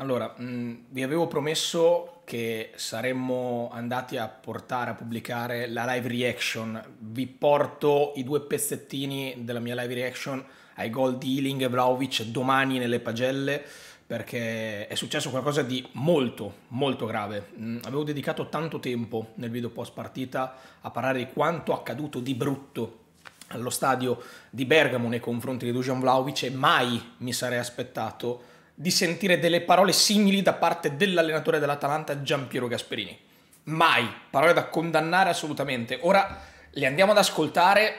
Allora, vi avevo promesso che saremmo andati a portare, a pubblicare la live reaction. Vi porto i due pezzettini della mia live reaction ai gol di Iling e Vlahović domani nelle pagelle, perché è successo qualcosa di molto, molto grave. Avevo dedicato tanto tempo nel video post partita a parlare di quanto accaduto di brutto allo stadio di Bergamo nei confronti di Dušan Vlahović e mai mi sarei aspettato di sentire delle parole simili da parte dell'allenatore dell'Atalanta Gian Piero Gasperini. Mai, parole da condannare assolutamente. Ora le andiamo ad ascoltare,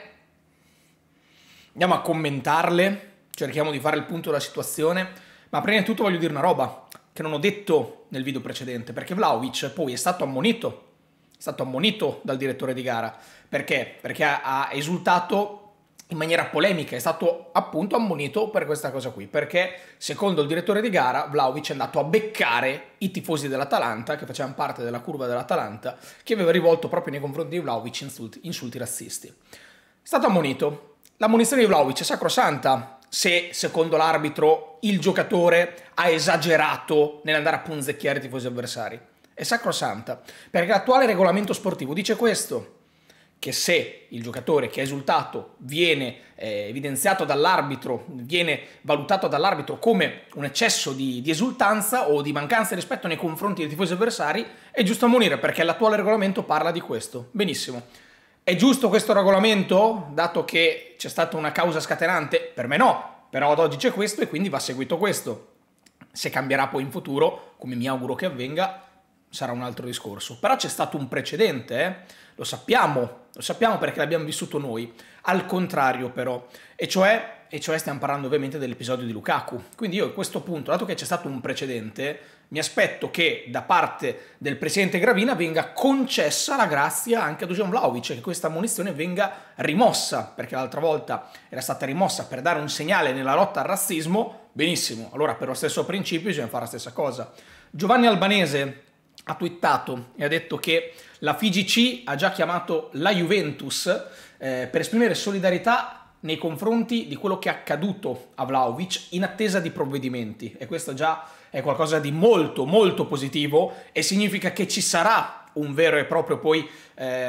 andiamo a commentarle, cerchiamo di fare il punto della situazione, ma prima di tutto voglio dire una roba che non ho detto nel video precedente, perché Vlahović poi è stato ammonito dal direttore di gara. Perché? Perché ha esultato in maniera polemica, è stato appunto ammonito per questa cosa qui, perché secondo il direttore di gara Vlahović è andato a beccare i tifosi dell'Atalanta, che facevano parte della curva dell'Atalanta, che aveva rivolto proprio nei confronti di Vlahović insulti razzisti. È stato ammonito. L'ammonizione di Vlahović è sacrosanta se, secondo l'arbitro, il giocatore ha esagerato nell'andare a punzecchiare i tifosi avversari. È sacrosanta, perché l'attuale regolamento sportivo dice questo, che se il giocatore che è esultato viene evidenziato dall'arbitro, viene valutato dall'arbitro come un eccesso di esultanza o di mancanza di rispetto nei confronti dei tifosi avversari, è giusto ammonire, perché l'attuale regolamento parla di questo. Benissimo. È giusto questo regolamento, dato che c'è stata una causa scatenante? Per me no, però ad oggi c'è questo e quindi va seguito questo. Se cambierà poi in futuro, come mi auguro che avvenga, sarà un altro discorso. Però c'è stato un precedente, lo sappiamo perché l'abbiamo vissuto noi. Al contrario però, e cioè stiamo parlando ovviamente dell'episodio di Lukaku. Quindi io a questo punto, dato che c'è stato un precedente, mi aspetto che da parte del presidente Gravina venga concessa la grazia anche a Dušan Vlahović, che questa ammonizione venga rimossa, perché l'altra volta era stata rimossa per dare un segnale nella lotta al razzismo. Benissimo, allora per lo stesso principio bisogna fare la stessa cosa. Giovanni Albanese ha twittato e ha detto che la FIGC ha già chiamato la Juventus per esprimere solidarietà nei confronti di quello che è accaduto a Vlahović in attesa di provvedimenti, e questo già è qualcosa di molto molto positivo e significa che ci sarà un vero e proprio, poi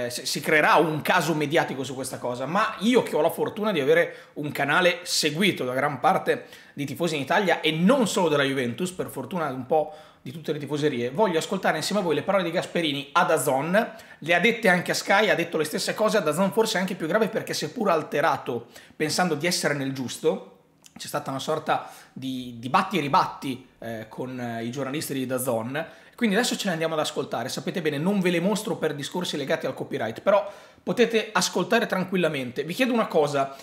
si creerà un caso mediatico su questa cosa. Ma io, che ho la fortuna di avere un canale seguito da gran parte di tifosi in Italia e non solo della Juventus, per fortuna un po' di tutte le tifoserie, voglio ascoltare insieme a voi le parole di Gasperini a DAZN. Le ha dette anche a Sky, ha detto le stesse cose a DAZN, forse anche più grave, perché seppur alterato, pensando di essere nel giusto, c'è stata una sorta di batti e ribatti con i giornalisti di DAZN. Quindi adesso ce ne andiamo ad ascoltare. Sapete bene, non ve le mostro per discorsi legati al copyright, però potete ascoltare tranquillamente. Vi chiedo una cosa: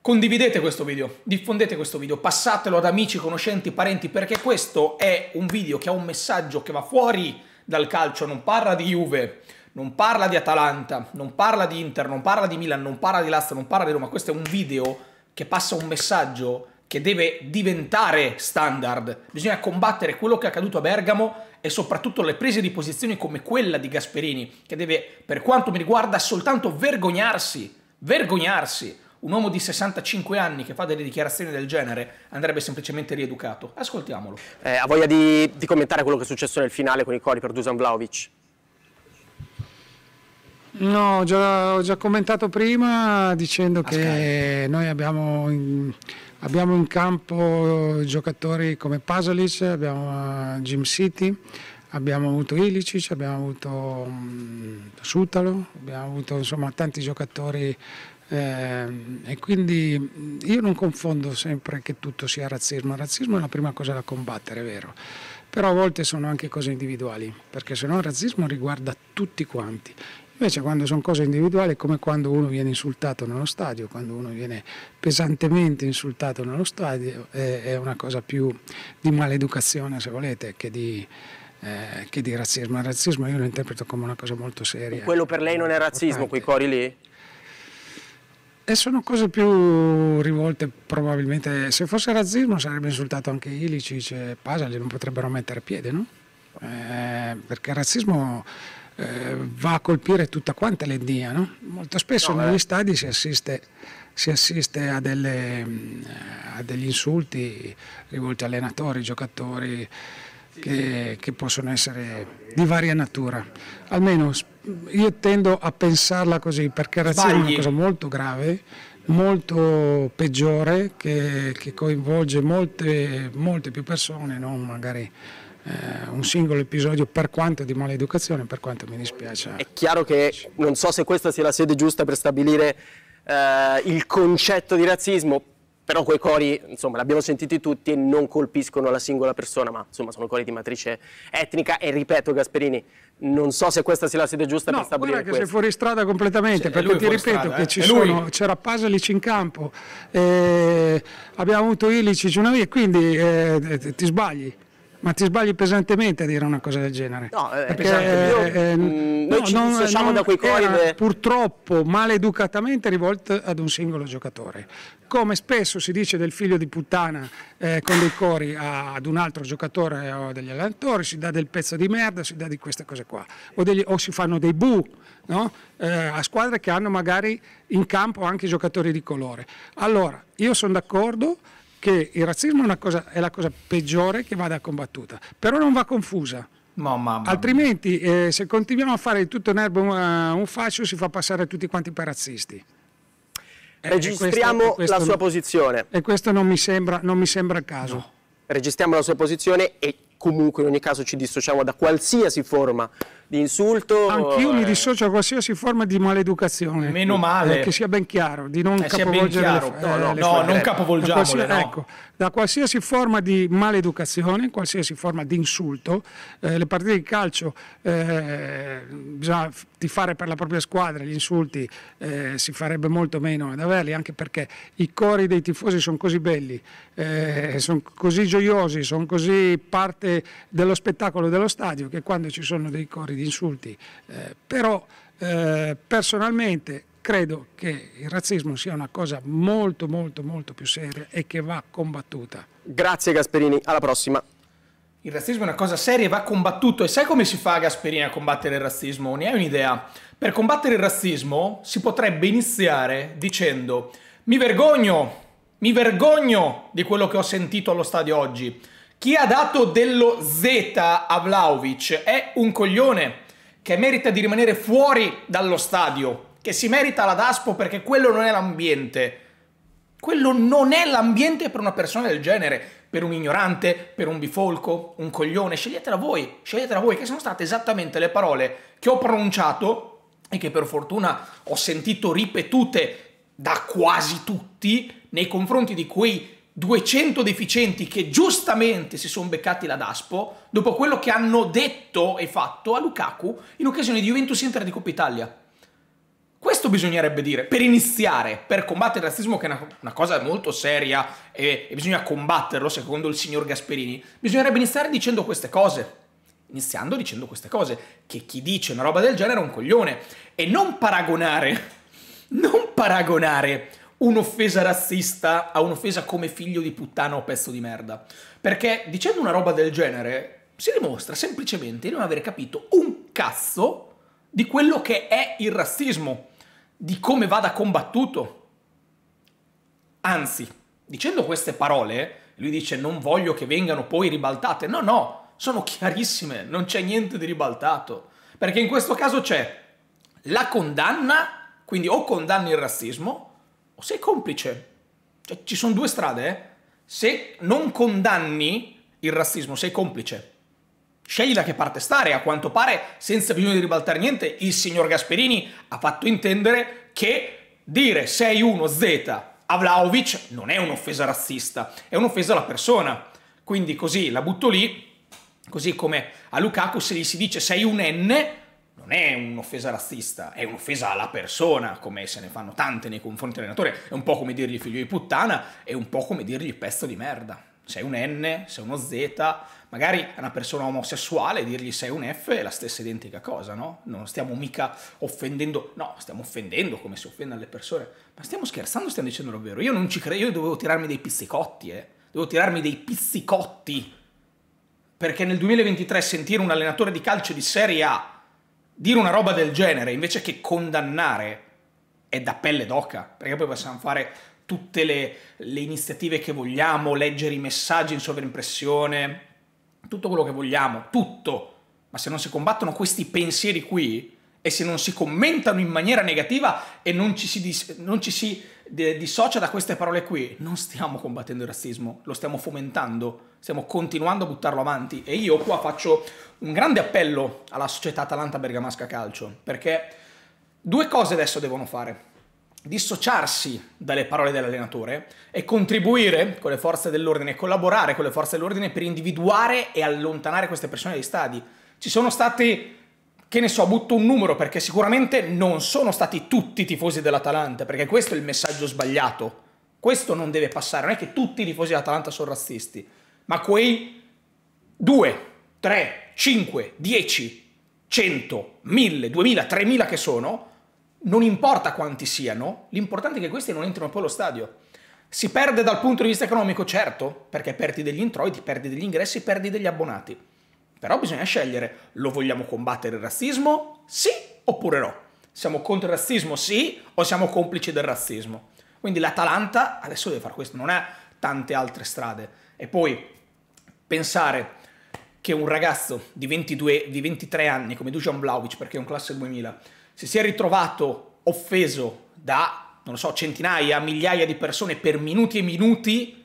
condividete questo video, diffondete questo video, passatelo ad amici, conoscenti, parenti, perché questo è un video che ha un messaggio che va fuori dal calcio, non parla di Juve, non parla di Atalanta, non parla di Inter, non parla di Milan, non parla di Lazio, non parla di Roma. Questo è un video che passa un messaggio che deve diventare standard. Bisogna combattere quello che è accaduto a Bergamo e soprattutto le prese di posizione come quella di Gasperini, che deve, per quanto mi riguarda, soltanto vergognarsi. Un uomo di 65 anni che fa delle dichiarazioni del genere andrebbe semplicemente rieducato. Ascoltiamolo. Ha voglia di commentare quello che è successo nel finale con i cori per Dušan Vlahović? No, ho già commentato prima dicendo che noi abbiamo in campo giocatori come Pašalić, abbiamo Jim City, abbiamo avuto Iličić, abbiamo avuto Sutalo, abbiamo avuto insomma tanti giocatori. E quindi io non confondo sempre che tutto sia razzismo. Il razzismo è la prima cosa da combattere, è vero, però a volte sono anche cose individuali, perché se no il razzismo riguarda tutti quanti. Invece quando sono cose individuali, è come quando uno viene insultato nello stadio, quando uno viene pesantemente insultato nello stadio, è una cosa più di maleducazione, se volete, che di razzismo. Il razzismo io lo interpreto come una cosa molto seria. E quello per lei non è razzismo, importante. Quei cori lì? E sono cose più rivolte, probabilmente, se fosse razzismo sarebbe insultato anche Iličić e Pašalić, non potrebbero mettere piede, no? Perché il razzismo va a colpire tutta quanta l'etnia, no? Molto spesso negli stadi si assiste a degli insulti rivolti a allenatori, giocatori. che possono essere di varia natura. Almeno io tendo a pensarla così, perché il razzismo è una cosa molto grave, molto peggiore, che coinvolge molte più persone, non magari un singolo episodio, per quanto di maleducazione, per quanto mi dispiace. È chiaro che non so se questa sia la sede giusta per stabilire il concetto di razzismo, però quei cori, insomma, l'abbiamo sentiti tutti e non colpiscono la singola persona, ma insomma sono cori di matrice etnica. E ripeto, Gasperini, non so se questa sia la sede giusta per stabilire questo. No, guarda che sei fuori strada completamente, cioè, perché ti ripeto che c'era Pašalić in campo, abbiamo avuto Iličić, quindi ti sbagli. Ma ti sbagli pesantemente a dire una cosa del genere. No, noi ci dissociamo da quei cori. Purtroppo maleducatamente rivolto ad un singolo giocatore. Come spesso si dice del figlio di puttana con dei cori ad un altro giocatore o degli allenatori, si dà del pezzo di merda, si dà di queste cose qua. O si fanno dei bu, no? A squadre che hanno magari in campo anche giocatori di colore. Allora, io sono d'accordo che il razzismo è la cosa peggiore che vada combattuta, però non va confusa. Altrimenti se continuiamo a fare di tutto un erbo un fascio, si fa passare tutti quanti per razzisti. Registriamo la sua posizione. E questo non mi sembra il caso. No. Registriamo la sua posizione e comunque in ogni caso ci dissociamo da qualsiasi forma di insulto. Anch'io mi dissocio da qualsiasi forma di maleducazione. Meno male. Che sia ben chiaro, di non capovolgere le frasi. No, non capovolgiamole. Ecco, da qualsiasi forma di maleducazione, qualsiasi forma di insulto, le partite di calcio bisogna tifare per la propria squadra, gli insulti si farebbe molto meno ad averli, anche perché i cori dei tifosi sono così belli, sono così gioiosi, sono così parte dello spettacolo dello stadio, che quando ci sono dei cori di insulti, però personalmente credo che il razzismo sia una cosa molto molto molto più seria e che va combattuta. Grazie Gasperini, alla prossima. Il razzismo è una cosa seria e va combattuto. E sai come si fa, Gasperini, a combattere il razzismo? Ne hai un'idea? Per combattere il razzismo si potrebbe iniziare dicendo: mi vergogno di quello che ho sentito allo stadio oggi. Chi ha dato dello Z a Vlahović è un coglione che merita di rimanere fuori dallo stadio, che si merita la DASPO, perché quello non è l'ambiente. Quello non è l'ambiente per una persona del genere, per un ignorante, per un bifolco, un coglione. Sceglietela voi, che sono state esattamente le parole che ho pronunciato e che per fortuna ho sentito ripetute da quasi tutti nei confronti di quei 200 deficienti che giustamente si sono beccati la DASPO dopo quello che hanno detto e fatto a Lukaku in occasione di Juventus Inter di Coppa Italia. Questo bisognerebbe dire per iniziare, per combattere il razzismo, che è una cosa molto seria e bisogna combatterlo secondo il signor Gasperini. Bisognerebbe iniziare dicendo queste cose, che chi dice una roba del genere è un coglione, e non paragonare, un'offesa razzista a un'offesa come figlio di puttana o pezzo di merda, perché dicendo una roba del genere si dimostra semplicemente di non aver capito un cazzo di quello che è il razzismo, di come vada combattuto. Anzi, dicendo queste parole, lui dice non voglio che vengano poi ribaltate. No, no, sono chiarissime, non c'è niente di ribaltato, perché in questo caso c'è la condanna, quindi o condanni il razzismo o sei complice. Cioè, ci sono due strade, eh? Se non condanni il razzismo, sei complice. Scegli da che parte stare. A quanto pare, senza bisogno di ribaltare niente, il signor Gasperini ha fatto intendere che dire 6-1-Z a Vlahović non è un'offesa razzista, è un'offesa alla persona. Quindi così la butto lì, così come a Lukaku se gli si dice 6-1-N, non è un'offesa razzista, è un'offesa alla persona, come se ne fanno tante nei confronti dell'allenatore. È un po' come dirgli figlio di puttana, è un po' come dirgli pezzo di merda. Sei un N, sei uno Z, magari a una persona omosessuale dirgli sei un F è la stessa identica cosa, no? Non stiamo mica offendendo, no, stiamo offendendo come si offende alle persone, ma stiamo scherzando, stiamo dicendo davvero. Io non ci credo, io dovevo tirarmi dei pizzicotti, dovevo tirarmi dei pizzicotti, perché nel 2023 sentire un allenatore di calcio di Serie A dire una roba del genere invece che condannare è da pelle d'oca, perché poi possiamo fare tutte le iniziative che vogliamo, leggere i messaggi in sovraimpressione, tutto quello che vogliamo, tutto, ma se non si combattono questi pensieri qui e se non si commentano in maniera negativa e non ci si dissocia da queste parole qui, non stiamo combattendo il razzismo, lo stiamo fomentando, stiamo continuando a buttarlo avanti. E io qua faccio un grande appello alla società Atalanta Bergamasca Calcio, perché due cose adesso devono fare: dissociarsi dalle parole dell'allenatore e contribuire con le forze dell'ordine, collaborare con le forze dell'ordine per individuare e allontanare queste persone dai stadi. Ci sono stati, che ne so, butto un numero, perché sicuramente non sono stati tutti i tifosi dell'Atalanta, perché questo è il messaggio sbagliato, questo non deve passare, non è che tutti i tifosi dell'Atalanta sono razzisti, ma quei 2, 3, 5, 10, 100, 1000, 2000, 3000 che sono, non importa quanti siano, l'importante è che questi non entrino poi allo stadio. Si perde dal punto di vista economico, certo, perché perdi degli introiti, perdi degli ingressi, perdi degli abbonati. Però bisogna scegliere: lo vogliamo combattere il razzismo? Sì oppure no? Siamo contro il razzismo? Sì, o siamo complici del razzismo? Quindi l'Atalanta adesso deve fare questo, non ha tante altre strade. E poi pensare che un ragazzo di 23 anni come Dušan Vlahović, perché è un classe 2000, se si è ritrovato offeso da, non lo so, centinaia, migliaia di persone per minuti e minuti,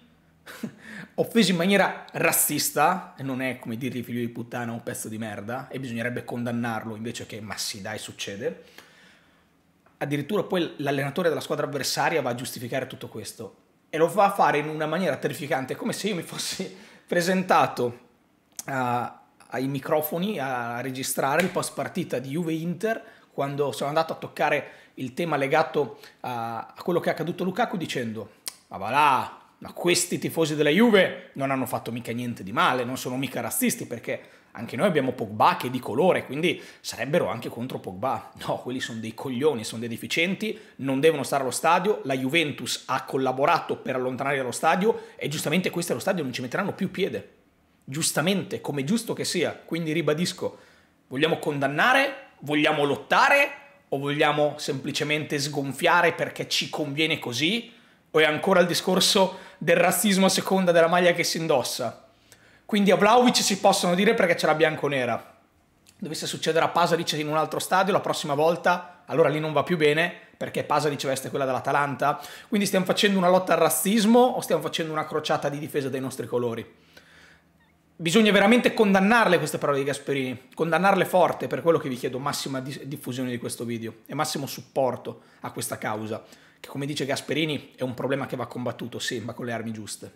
offeso in maniera razzista, e non è come dirgli figlio di puttana o un pezzo di merda, e bisognerebbe condannarlo invece che ma sì dai succede, addirittura poi l'allenatore della squadra avversaria va a giustificare tutto questo e lo fa fare in una maniera terrificante, come se io mi fossi presentato ai microfoni a registrare il post partita di Juve-Inter, quando sono andato a toccare il tema legato a quello che è accaduto a Lukaku, dicendo ma va là, ma questi tifosi della Juve non hanno fatto mica niente di male, non sono mica razzisti, perché anche noi abbiamo Pogba che è di colore, quindi sarebbero anche contro Pogba. No, quelli sono dei coglioni, sono dei deficienti, non devono stare allo stadio, la Juventus ha collaborato per allontanarli dallo stadio e giustamente questi allo stadio non ci metteranno più piede, giustamente, come giusto che sia. Quindi ribadisco, vogliamo condannare? Vogliamo lottare o vogliamo semplicemente sgonfiare perché ci conviene così? O è ancora il discorso del razzismo a seconda della maglia che si indossa? Quindi a Vlahović si possono dire perché ce l'ha bianconera. Dovesse succedere a Pašalić in un altro stadio la prossima volta, allora lì non va più bene, perché Pašalić veste quella dell'Atalanta. Quindi stiamo facendo una lotta al razzismo o stiamo facendo una crociata di difesa dei nostri colori? Bisogna veramente condannarle queste parole di Gasperini, condannarle forte. Per quello che vi chiedo massima diffusione di questo video e massimo supporto a questa causa, che come dice Gasperini è un problema che va combattuto, sì, ma con le armi giuste.